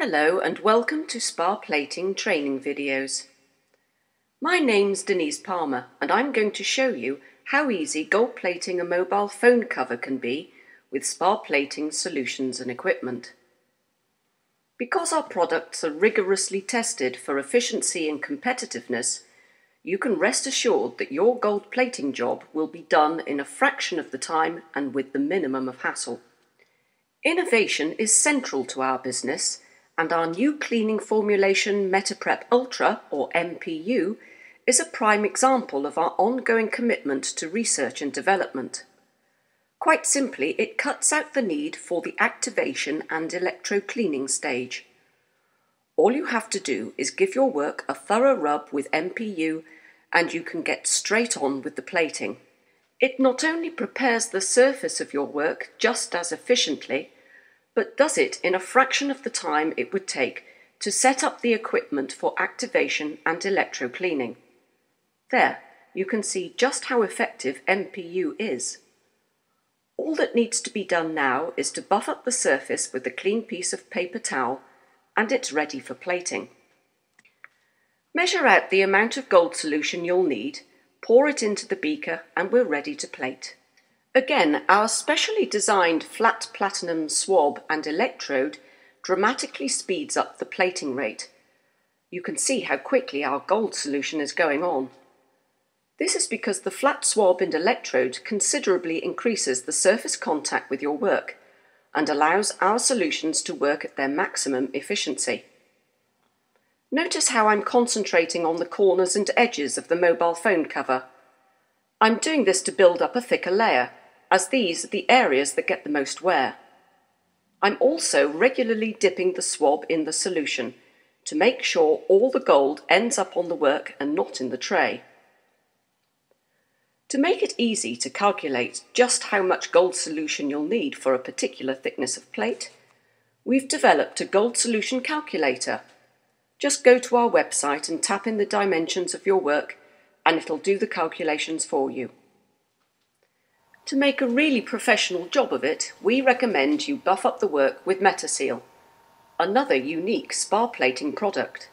Hello and welcome to Spa Plating training videos. My name's Denise Palmer and I'm going to show you how easy gold plating a mobile phone cover can be with Spa Plating solutions and equipment. Because our products are rigorously tested for efficiency and competitiveness, you can rest assured that your gold plating job will be done in a fraction of the time and with the minimum of hassle. Innovation is central to our business, and our new cleaning formulation MetaPrep Ultra, or MPU, is a prime example of our ongoing commitment to research and development. Quite simply, it cuts out the need for the activation and electro-cleaning stage. All you have to do is give your work a thorough rub with MPU and you can get straight on with the plating. It not only prepares the surface of your work just as efficiently, but does it in a fraction of the time it would take to set up the equipment for activation and electro-cleaning. There, you can see just how effective MPU is. All that needs to be done now is to buff up the surface with a clean piece of paper towel, and it's ready for plating. Measure out the amount of gold solution you'll need, pour it into the beaker, and we're ready to plate. Again, our specially designed flat platinum swab and electrode dramatically speeds up the plating rate. You can see how quickly our gold solution is going on. This is because the flat swab and electrode considerably increases the surface contact with your work and allows our solutions to work at their maximum efficiency. Notice how I'm concentrating on the corners and edges of the mobile phone cover. I'm doing this to build up a thicker layer, as these are the areas that get the most wear. I'm also regularly dipping the swab in the solution to make sure all the gold ends up on the work and not in the tray. To make it easy to calculate just how much gold solution you'll need for a particular thickness of plate, we've developed a gold solution calculator. Just go to our website and tap in the dimensions of your work and it'll do the calculations for you. To make a really professional job of it, we recommend you buff up the work with Metaseal, another unique Spa Plating product.